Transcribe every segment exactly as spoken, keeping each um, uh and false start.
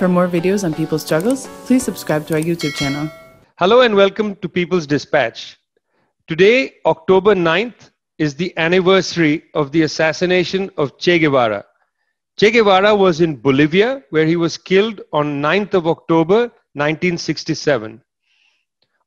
For more videos on people's struggles, please subscribe to our YouTube channel. Hello and welcome to People's Dispatch. Today, October ninth, is the anniversary of the assassination of Che Guevara. Che Guevara was in Bolivia, where he was killed on ninth of October nineteen sixty-seven.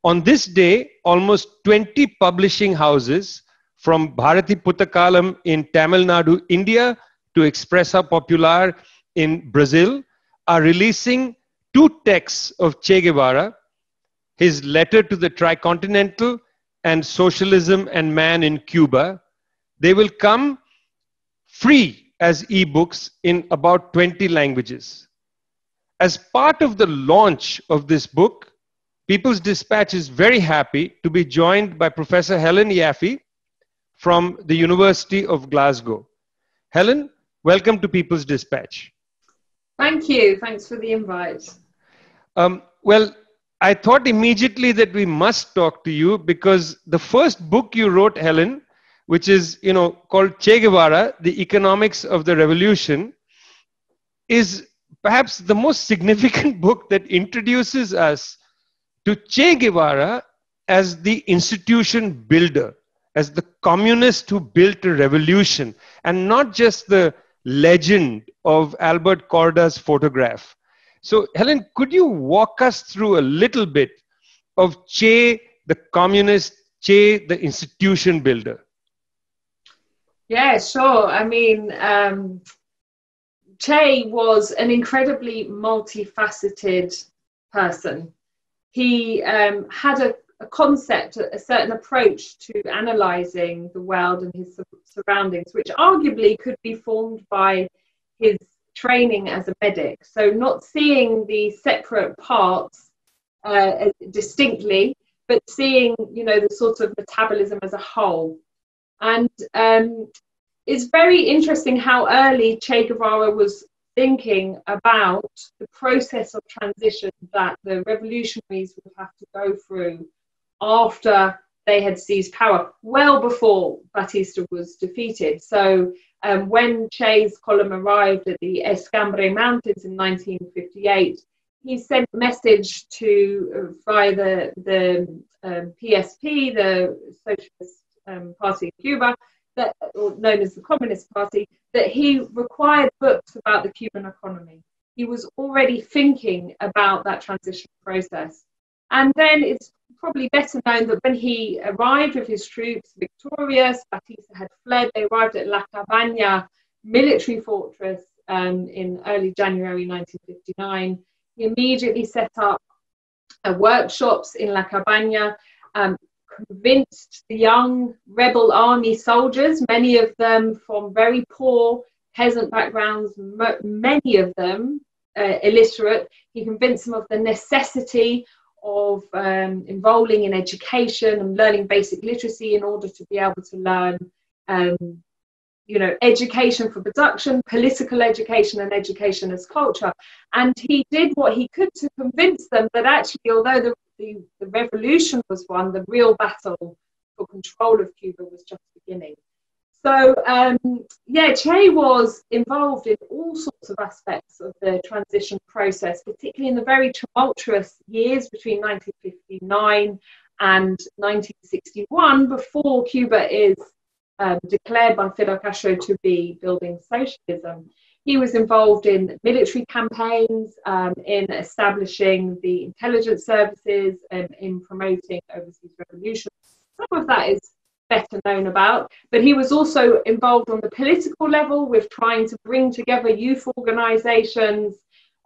On this day, almost twenty publishing houses, from Bharati Puttakalam in Tamil Nadu, India, to Expresa Popular in Brazil, are releasing two texts of Che Guevara, his Letter to the Tricontinental and Socialism and Man in Cuba. They will come free as ebooks in about twenty languages. As part of the launch of this book, People's Dispatch is very happy to be joined by Professor Helen Yaffe from the University of Glasgow. Helen, welcome to People's Dispatch. Thank you. Thanks for the invite. Um, well, I thought immediately that we must talk to you because the first book you wrote, Helen, which is, you know, called Che Guevara, The Economics of the Revolution, is perhaps the most significant book that introduces us to Che Guevara as the institution builder, as the communist who built a revolution, and not just the legend of Albert Corda's photograph. So, Helen, could you walk us through a little bit of Che, the communist, Che, the institution builder? Yeah, sure. I mean, um, Che was an incredibly multifaceted person. He um, had a, a concept, a certain approach to analysing the world and his surroundings, which arguably could be formed by his training as a medic. So not seeing the separate parts uh, distinctly, but seeing, you know, the sort of metabolism as a whole. And um, it's very interesting how early Che Guevara was thinking about the process of transition that the revolutionaries would have to go through after they had seized power, well before Batista was defeated. So um, when Che's column arrived at the Escambray Mountains in nineteen fifty-eight, he sent a message to, uh, via the, the um, P S P, the Socialist um, Party of Cuba, that, or known as the Communist Party, that he required books about the Cuban economy. He was already thinking about that transition process. And then it's probably better known that when he arrived with his troops victorious, Batista had fled. They arrived at La Cabaña military fortress um, in early January nineteen fifty-nine. He immediately set up uh, workshops in La Cabaña, um, convinced the young rebel army soldiers, many of them from very poor peasant backgrounds, many of them uh, illiterate. He convinced them of the necessity of um, enrolling in education and learning basic literacy in order to be able to learn, um, you know, education for production, political education, and education as culture. And he did what he could to convince them that actually, although the, the, the revolution was won, the real battle for control of Cuba was just beginning. So, um, yeah, Che was involved in all sorts of aspects of the transition process, particularly in the very tumultuous years between nineteen fifty-nine and nineteen sixty-one, before Cuba is um, declared by Fidel Castro to be building socialism. He was involved in military campaigns, um, in establishing the intelligence services, and in promoting overseas revolutions. Some of that is better known about, but he was also involved on the political level with trying to bring together youth organizations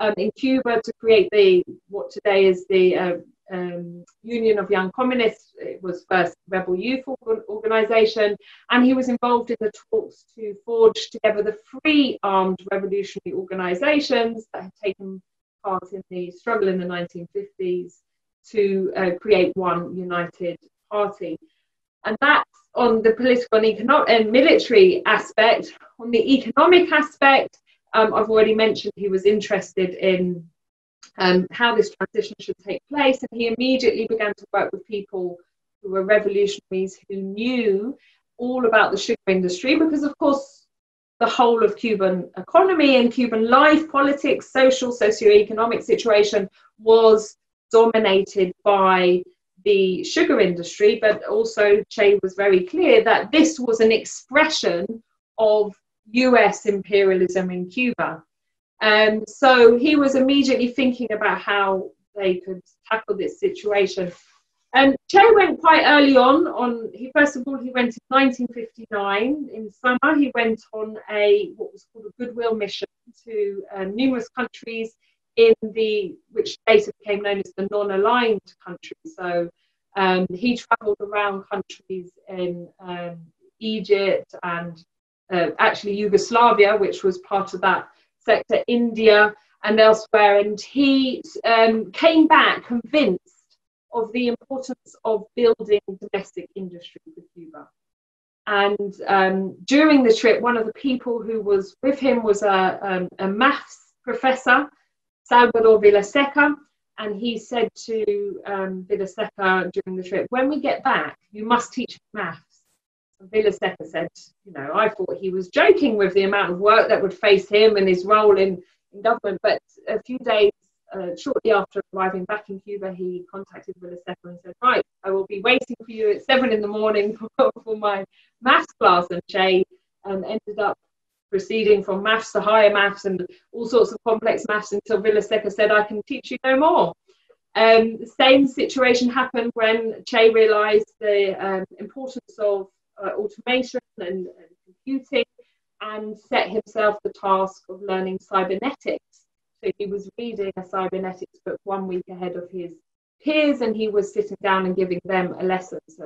um, in Cuba to create the what today is the uh, um, Union of Young Communists. It was first rebel youth organization, and he was involved in the talks to forge together the free armed revolutionary organizations that had taken part in the struggle in the nineteen fifties to uh, create one united party. And that's on the political and economic and military aspect. On the economic aspect, um, I've already mentioned he was interested in um, how this transition should take place, and he immediately began to work with people who were revolutionaries who knew all about the sugar industry, because of course the whole of Cuban economy and Cuban life, politics, social, socioeconomic situation was dominated by the sugar industry. But also Che was very clear that this was an expression of U S imperialism in Cuba. And so he was immediately thinking about how they could tackle this situation. And Che went quite early on, on he first of all, he went in nineteen fifty-nine in summer. He went on a what was called a goodwill mission to uh, numerous countries in the, which later became known as the non-aligned countries. So um, he traveled around countries in um, Egypt and uh, actually Yugoslavia, which was part of that sector, India and elsewhere. And he um, came back convinced of the importance of building domestic industry for Cuba. And um, during the trip, one of the people who was with him was a, um, a maths professor, Salvador Vilaseca, and he said to um, Vilaseca during the trip, when we get back, you must teach maths. And Vilaseca said, you know, I thought he was joking with the amount of work that would face him and his role in, in government, but a few days Uh, shortly after arriving back in Cuba, he contacted Vilaseca and said, right, I will be waiting for you at seven in the morning for, for my maths class. And Che um, ended up proceeding from maths to higher maths and all sorts of complex maths until Vilaseca said, I can teach you no more. Um, the same situation happened when Che realized the um, importance of uh, automation and, and computing, and set himself the task of learning cybernetics. So he was reading a cybernetics book one week ahead of his peers, and he was sitting down and giving them a lesson. So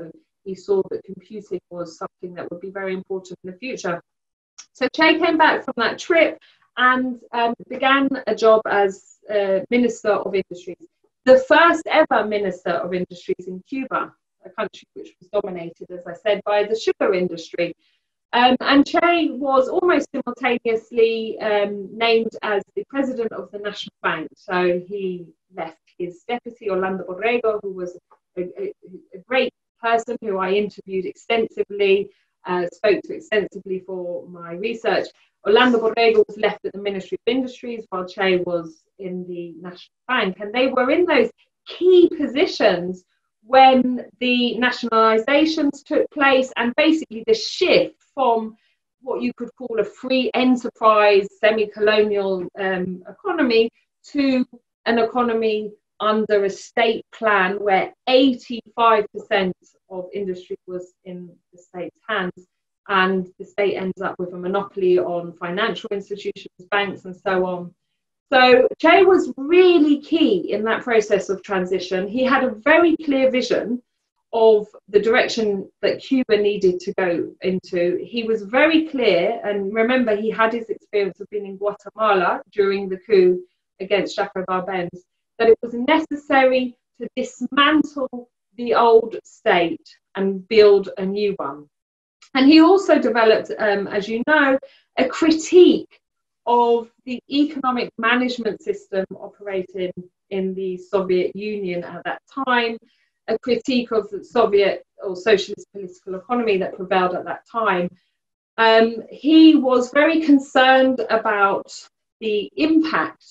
he saw that computing was something that would be very important in the future. So Che came back from that trip and um, began a job as uh, Minister of Industries, the first ever Minister of Industries in Cuba, a country which was dominated, as I said, by the sugar industry. Um, and Che was almost simultaneously um, named as the president of the National Bank. So he left his deputy, Orlando Borrego, who was a, a, a great person who I interviewed extensively, uh, spoke to extensively for my research. Orlando Borrego was left at the Ministry of Industries while Che was in the National Bank. And they were in those key positions when the nationalizations took place, and basically the shift from what you could call a free enterprise, semi-colonial um, economy to an economy under a state plan where eighty-five percent of industry was in the state's hands, and the state ends up with a monopoly on financial institutions, banks and so on. So Che was really key in that process of transition. He had a very clear vision of the direction that Cuba needed to go into. He was very clear, and remember he had his experience of being in Guatemala during the coup against Jacobo Arbenz, that it was necessary to dismantle the old state and build a new one. And he also developed, um, as you know, a critique of the economic management system operating in the Soviet Union at that time, a critique of the Soviet or socialist political economy that prevailed at that time. Um, he was very concerned about the impact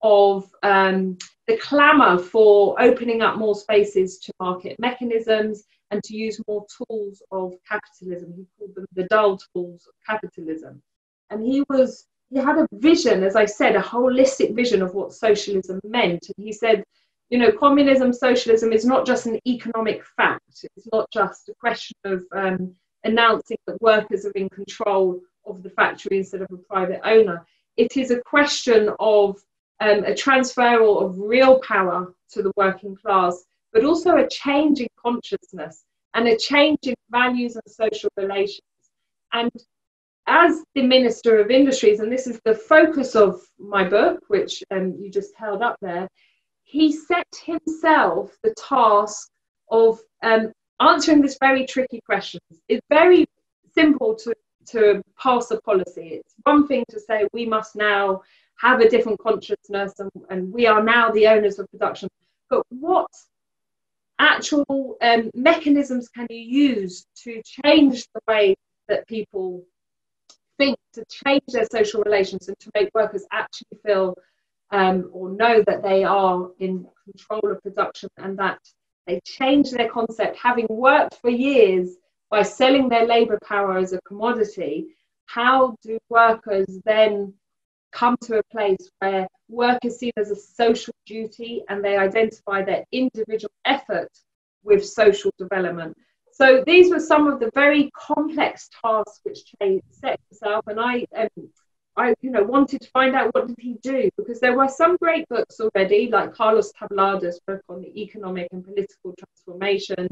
of um, the clamour for opening up more spaces to market mechanisms and to use more tools of capitalism. He called them the dull tools of capitalism. And he was He had a vision, as I said, a holistic vision of what socialism meant. And he said, you know, communism, socialism is not just an economic fact. It's not just a question of um, announcing that workers are in control of the factory instead of a private owner. It is a question of um, a transferal of real power to the working class, but also a change in consciousness and a change in values and social relations. And as the Minister of Industries, and this is the focus of my book, which um, you just held up there, he set himself the task of um, answering this very tricky question. It's very simple to, to pass a policy. It's one thing to say we must now have a different consciousness and, and we are now the owners of production. But what actual um, mechanisms can you use to change the way that people think to change their social relations and to make workers actually feel um, or know that they are in control of production, and that they change their concept, having worked for years by selling their labor power as a commodity. How do workers then come to a place where work is seen as a social duty and they identify their individual effort with social development? So these were some of the very complex tasks which Che set himself, and I, um, I, you know, wanted to find out what did he do, because there were some great books already, like Carlos Tablada's book on the economic and political transformation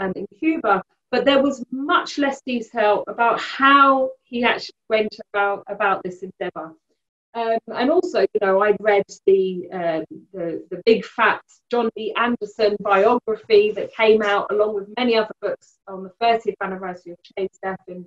um, in Cuba, but there was much less detail about how he actually went about about this endeavor. Um, and also, you know, I'd read the, um, the the big fat John Lee Anderson biography that came out along with many other books on the thirtieth anniversary of Che's death in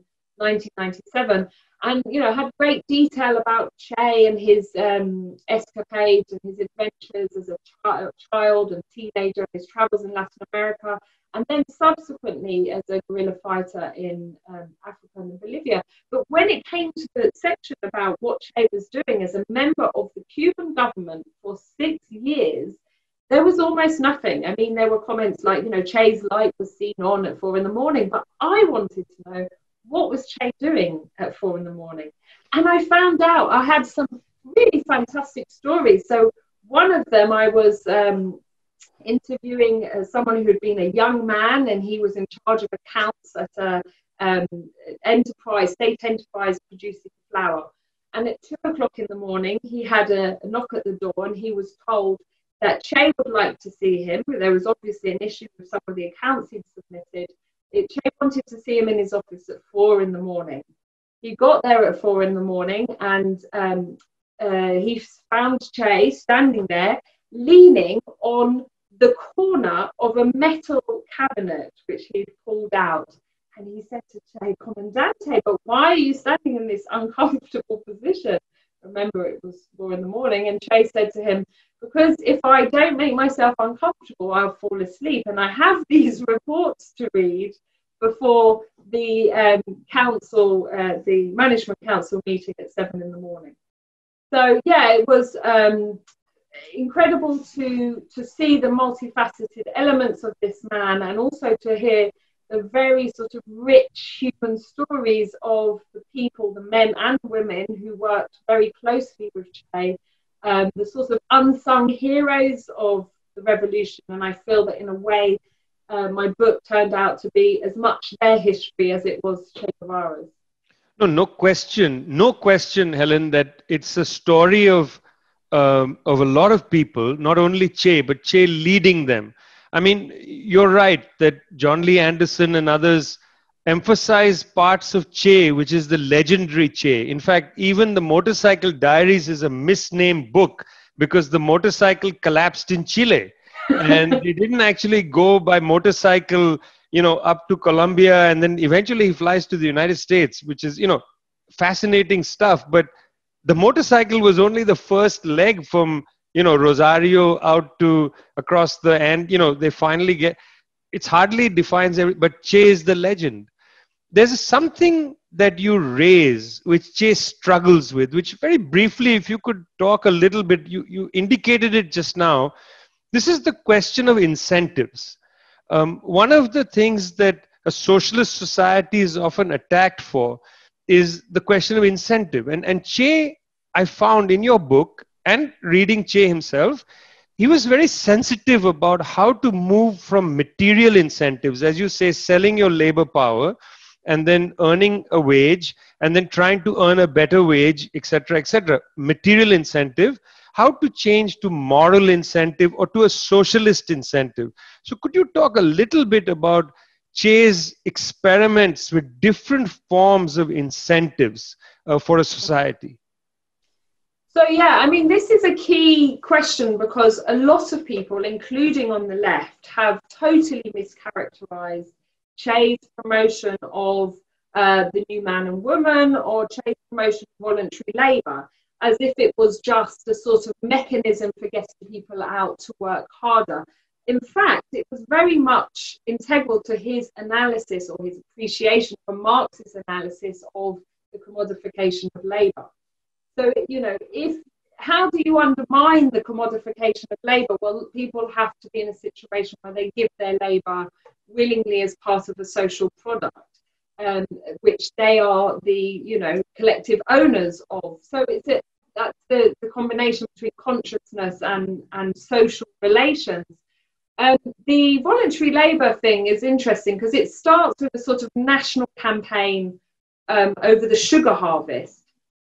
nineteen ninety-seven, and, you know, had great detail about Che and his um, escapades and his adventures as a chi child and teenager, his travels in Latin America, and then subsequently as a guerrilla fighter in um, Africa and Bolivia. But when it came to the section about what Che was doing as a member of the Cuban government for six years, there was almost nothing. I mean, there were comments like, you know, Che's light was seen on at four in the morning, but I wanted to know, what was Che doing at four in the morning? And I found out, I had some really fantastic stories. So one of them, I was um, interviewing uh, someone who had been a young man, and he was in charge of accounts at a um, enterprise, state enterprise producing flour. And at two o'clock in the morning, he had a, a knock at the door, and he was told that Che would like to see him. There was obviously an issue with some of the accounts he'd submitted. It, Che wanted to see him in his office at four in the morning. He got there at four in the morning, and um, uh, he found Che standing there, leaning on the corner of a metal cabinet which he'd pulled out. And he said to Che, "Comandante, but why are you standing in this uncomfortable position?" Remember, it was four in the morning. And Che said to him, "Because if I don't make myself uncomfortable, I'll fall asleep. And I have these reports to read before the um, council, uh, the management council meeting at seven in the morning." So yeah, it was um, incredible to to see the multifaceted elements of this man, and also to hear the very sort of rich human stories of the people, the men and women who worked very closely with Che. Um, the sort of unsung heroes of the revolution, and I feel that in a way uh, my book turned out to be as much their history as it was Che Guevara's. No, no question, no question, Helen, that it's a story of, um, of a lot of people, not only Che, but Che leading them. I mean, you're right that John Lee Anderson and others emphasize parts of Che, which is the legendary Che. In fact, even the Motorcycle Diaries is a misnamed book because the motorcycle collapsed in Chile. And they didn't actually go by motorcycle, you know, up to Colombia. And then eventually he flies to the United States, which is, you know, fascinating stuff. But the motorcycle was only the first leg from, you know, Rosario out to across the, and, you know, they finally get, it's hardly defines every, but Che is the legend. There's something that you raise, which Che struggles with, which very briefly, if you could talk a little bit, you, you indicated it just now. This is the question of incentives. Um, one of the things that a socialist society is often attacked for is the question of incentive. And, and Che, I found in your book and reading Che himself, he was very sensitive about how to move from material incentives, as you say, selling your labor power and then earning a wage and then trying to earn a better wage, et cetera, et cetera. Material incentive, how to change to moral incentive or to a socialist incentive. So could you talk a little bit about Che's experiments with different forms of incentives uh, for a society? So yeah, I mean, this is a key question because a lot of people, including on the left, have totally mischaracterized Che's promotion of uh, the new man and woman, or Che's promotion of voluntary labor, as if it was just a sort of mechanism for getting people out to work harder. In fact, it was very much integral to his analysis or his appreciation for Marx's analysis of the commodification of labor. So, you know, if how do you undermine the commodification of labor? Well, people have to be in a situation where they give their labor willingly as part of a social product, um, which they are the, you know, collective owners of. So it's a, that's the, the combination between consciousness and, and social relations. Um, the voluntary labour thing is interesting because it starts with a sort of national campaign um, over the sugar harvest.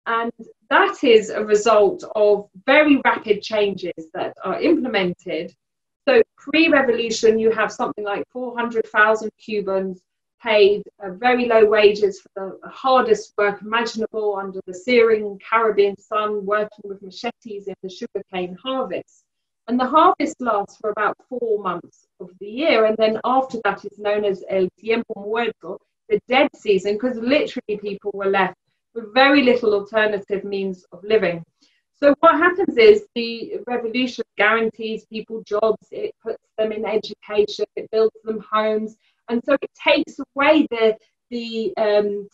And that is a result of very rapid changes that are implemented. So pre-revolution, you have something like four hundred thousand Cubans paid uh, very low wages for the hardest work imaginable under the searing Caribbean sun, working with machetes in the sugarcane harvest. And the harvest lasts for about four months of the year. And then after that is known as El Tiempo Muerto, the dead season, because literally people were left with very little alternative means of living. So what happens is the revolution guarantees people jobs, it puts them in education, it builds them homes. And so it takes away the, the um,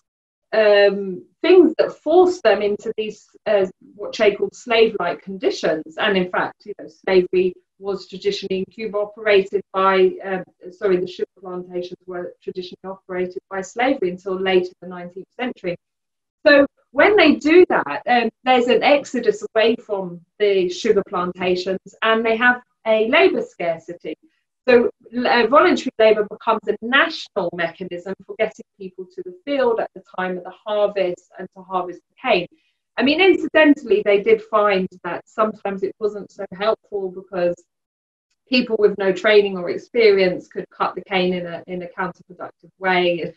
um, things that force them into these uh, what Che called slave-like conditions. And in fact, you know, slavery was traditionally in Cuba operated by, uh, sorry, the sugar plantations were traditionally operated by slavery until late in the nineteenth century. So when they do that, um, there's an exodus away from the sugar plantations and they have a labour scarcity. So uh, voluntary labour becomes a national mechanism for getting people to the field at the time of the harvest and to harvest the cane. I mean, incidentally, they did find that sometimes it wasn't so helpful because people with no training or experience could cut the cane in a, in a counterproductive way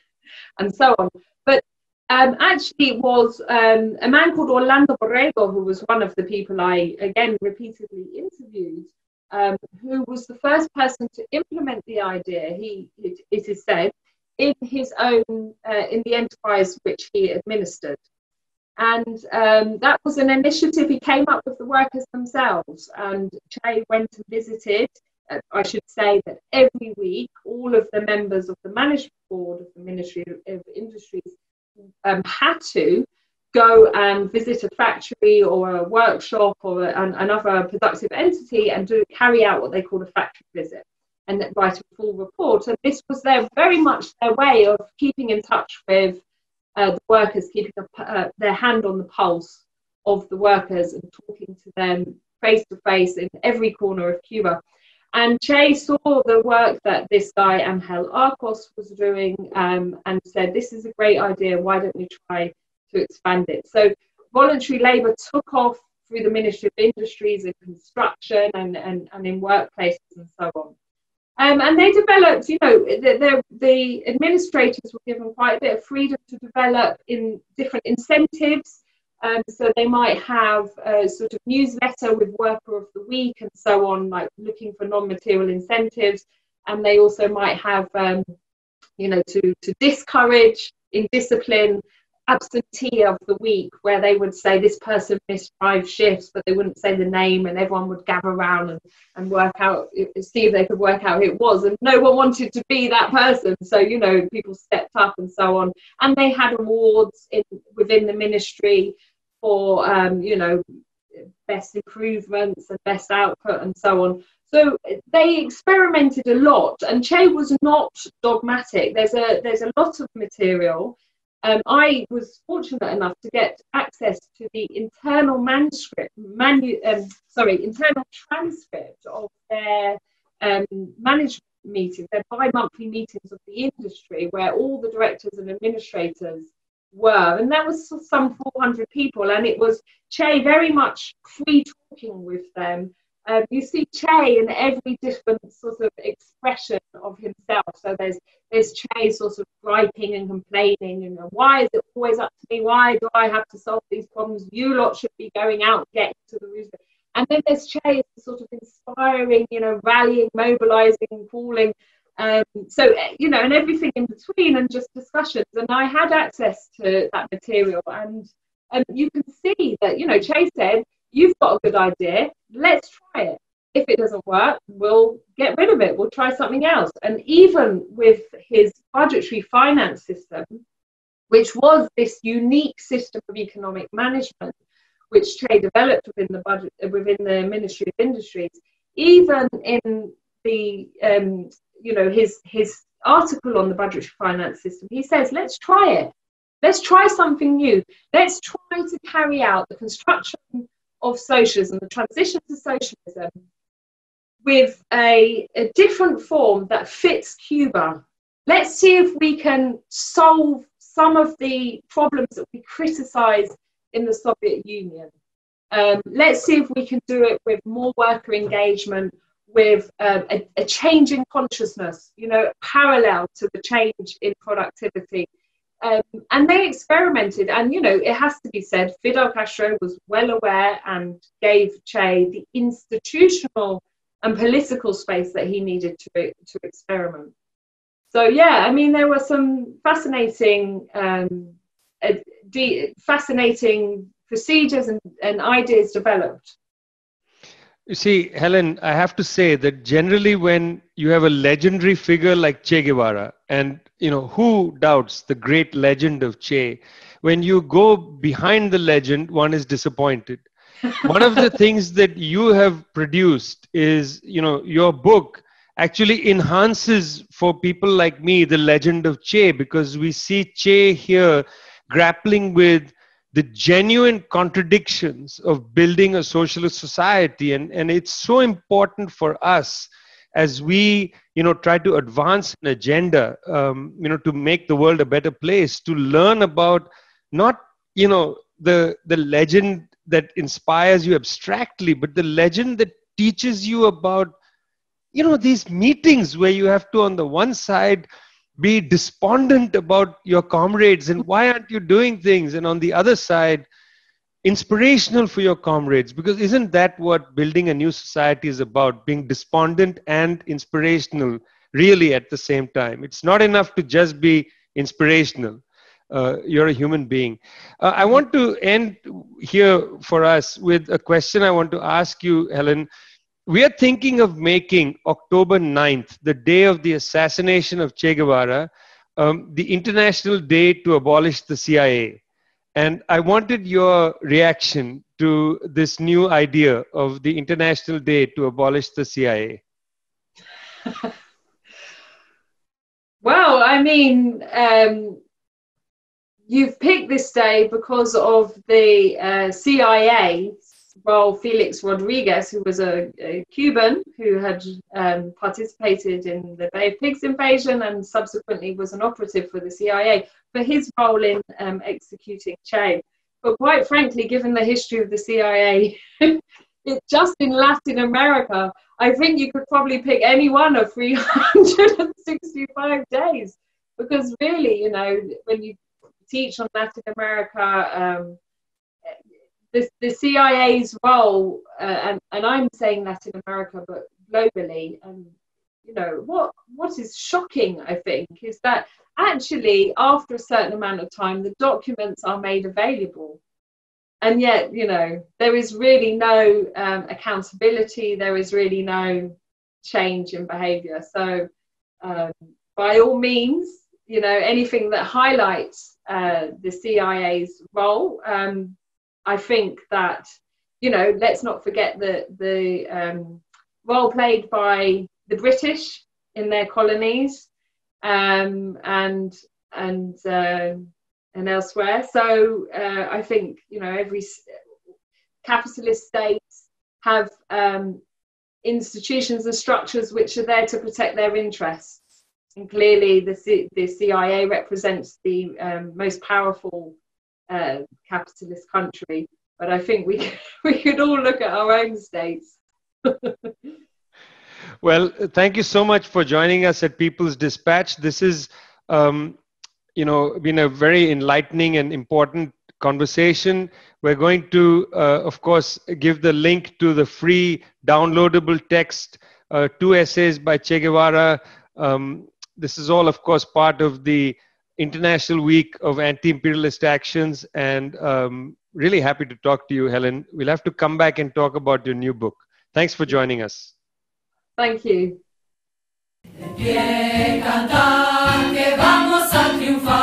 and so on. But Um, actually, it was um, a man called Orlando Borrego, who was one of the people I, again, repeatedly interviewed, um, who was the first person to implement the idea, he, it, it is said, in his own, uh, in the enterprise which he administered. And um, that was an initiative he came up with the workers themselves. And Che went and visited, uh, I should say that every week, all of the members of the management board of the Ministry of Industries Um, had to go and visit a factory or a workshop or a, an, another productive entity and do carry out what they called a factory visit and write a full report. And this was their very much their way of keeping in touch with uh, the workers, keeping a, uh, their hand on the pulse of the workers and talking to them face to face in every corner of Cuba. And Che saw the work that this guy, Angel Arcos, was doing um, and said, this is a great idea, why don't we try to expand it? So voluntary labour took off through the Ministry of Industries and Construction and, and, and in workplaces and so on. Um, and they developed, you know, the, the, the administrators were given quite a bit of freedom to develop in different incentives. Um, so they might have a sort of newsletter with worker of the week and so on, like looking for non-material incentives. And they also might have, um, you know, to, to discourage indiscipline absentee of the week, where they would say this person missed five shifts, but they wouldn't say the name, and everyone would gather around and, and work out, see if they could work out who it was. And no one wanted to be that person. So, you know, people stepped up and so on. And they had awards in, within the ministry for, um, you know, best improvements and best output and so on. So they experimented a lot, and Che was not dogmatic. There's a, there's a lot of material. Um, I was fortunate enough to get access to the internal manuscript, manu um, sorry, internal transcript of their um, management meetings, their bi-monthly meetings of the industry, where all the directors and administrators were, and there was some four hundred people, and it was Che very much free talking with them. Um, you see Che in every different sort of expression of himself. So there's there's Che sort of griping and complaining, and why is it always up to me? Why do I have to solve these problems? You lot should be going out, getting to the root. And then there's Che sort of inspiring, you know, rallying, mobilising, calling. Um, so you know, and everything in between, and just discussions. And I had access to that material, and and you can see that you know Che said, you've got a good idea, let's try it. If it doesn't work, we'll get rid of it, we'll try something else. And even with his budgetary finance system, which was this unique system of economic management which Che developed within the budget, within the Ministry of Industries. Even in the, um, you know, his his article on the budgetary finance system, he says, let's try it. Let's try something new. Let's try to carry out the construction of socialism, the transition to socialism, with a, a different form that fits Cuba. Let's see if we can solve some of the problems that we criticize in the Soviet Union. Um, let's see if we can do it with more worker engagement, with um, a, a change in consciousness, you know, parallel to the change in productivity. Um, and they experimented, and, you know, it has to be said, Fidel Castro was well aware and gave Che the institutional and political space that he needed to, to experiment. So, yeah, I mean, there were some fascinating, um, uh, de fascinating procedures and, and ideas developed. You see, Helen, I have to say that generally when you have a legendary figure like Che Guevara, and, you know, who doubts the great legend of Che? When you go behind the legend, one is disappointed. One of the things that you have produced is, you know, your book actually enhances for people like me the legend of Che, because we see Che here grappling with the genuine contradictions of building a socialist society. And, and it's so important for us as we, you know, try to advance an agenda, um, you know, to make the world a better place, to learn about not, you know, the, the legend that inspires you abstractly, but the legend that teaches you about, you know, these meetings where you have to, on the one side, be despondent about your comrades and why aren't you doing things? And on the other side, inspirational for your comrades, because isn't that what building a new society is about? Being despondent and inspirational really at the same time. It's not enough to just be inspirational. Uh, you're a human being. Uh, I want to end here for us with a question I want to ask you, Helen. We are thinking of making October ninth, the day of the assassination of Che Guevara, um, the International Day to Abolish the C I A. And I wanted your reaction to this new idea of the International Day to Abolish the C I A. Well, I mean, um, you've picked this day because of the uh, C I A. Well, Felix Rodriguez, who was a, a Cuban who had um, participated in the Bay of Pigs invasion and subsequently was an operative for the C I A, for his role in um, executing Che. But quite frankly, given the history of the C I A, it, just in Latin America, I think you could probably pick any one of three hundred sixty-five days. Because really, you know, when you teach on Latin America, um, The, the C I A's role, uh, and, and I'm saying Latin America, but globally, and you know, what, what is shocking, I think, is that actually after a certain amount of time, the documents are made available. And yet, you know, there is really no um, accountability, there is really no change in behavior. So um, by all means, you know, anything that highlights uh, the C I A's role, um, I think that, you know, let's not forget the, the um, role played by the British in their colonies um, and, and, uh, and elsewhere. So uh, I think, you know, every capitalist states have um, institutions and structures which are there to protect their interests. And clearly the, C the C I A represents the um, most powerful Uh, capitalist country, but I think we we could all look at our own states. Well, thank you so much for joining us at People's Dispatch. This is, um, you know, been a very enlightening and important conversation. We're going to, uh, of course, give the link to the free downloadable text, uh, two essays by Che Guevara. Um, this is all, of course, part of the International Week of Anti-Imperialist Actions, and um, really happy to talk to you, Helen. We'll have to come back and talk about your new book. Thanks for joining us. Thank you.